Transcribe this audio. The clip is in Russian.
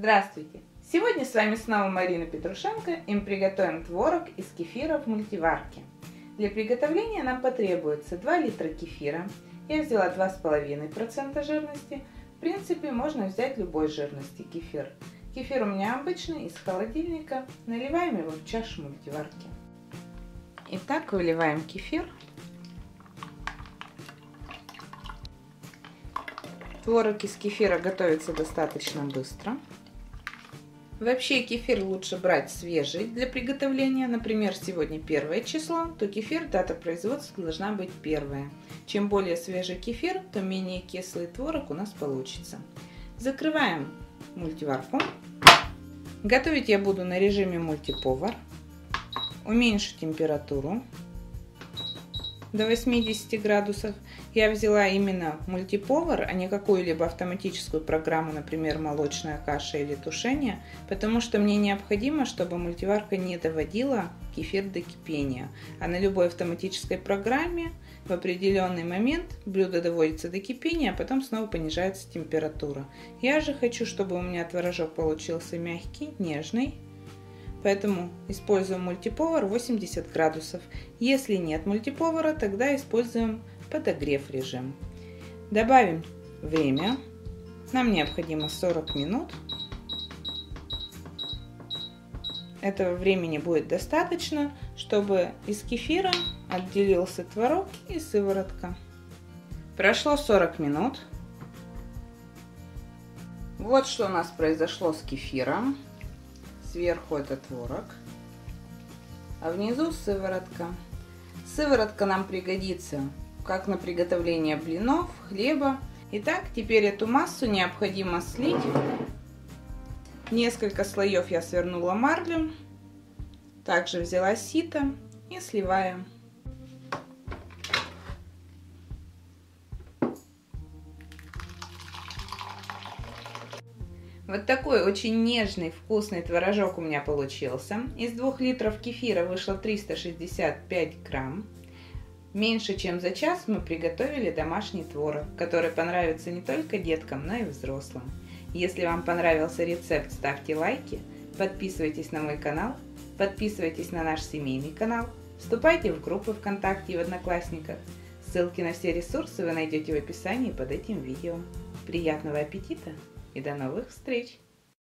Здравствуйте! Сегодня с вами снова Марина Петрушенко, и мы приготовим творог из кефира в мультиварке. Для приготовления нам потребуется 2 литра кефира. Я взяла 2,5% жирности. В принципе, можно взять любой жирности кефир. Кефир у меня обычный, из холодильника. Наливаем его в чашу мультиварки. Итак, выливаем кефир. Творог из кефира готовится достаточно быстро. Вообще кефир лучше брать свежий для приготовления. Например, сегодня 1 число, то кефир, дата производства должна быть 1. Чем более свежий кефир, то менее кислый творог у нас получится. Закрываем мультиварку. Готовить я буду на режиме мультиповар. Уменьшу температуру до 80 градусов. Я взяла именно мультиповар, а не какую-либо автоматическую программу, например, молочная каша или тушение, потому что мне необходимо, чтобы мультиварка не доводила кефир до кипения. А на любой автоматической программе в определенный момент блюдо доводится до кипения, а потом снова понижается температура. Я же хочу, чтобы у меня творожок получился мягкий, нежный. Поэтому используем мультиповар 80 градусов. Если нет мультиповара, тогда используем подогрев режим. Добавим время. Нам необходимо 40 минут. Этого времени будет достаточно, чтобы из кефира отделился творог и сыворотка. Прошло 40 минут. Вот что у нас произошло с кефиром. Сверху это творог, а внизу сыворотка. Сыворотка нам пригодится как на приготовление блинов, хлеба. Итак, теперь эту массу необходимо слить. Несколько слоев я свернула марлю. Также взяла сито и сливаем. Вот такой очень нежный, вкусный творожок у меня получился. Из 2 литров кефира вышло 365 грамм. Меньше чем за час мы приготовили домашний творог, который понравится не только деткам, но и взрослым. Если вам понравился рецепт, ставьте лайки, подписывайтесь на мой канал, подписывайтесь на наш семейный канал, вступайте в группы ВКонтакте и в Одноклассниках. Ссылки на все ресурсы вы найдете в описании под этим видео. Приятного аппетита! И до новых встреч!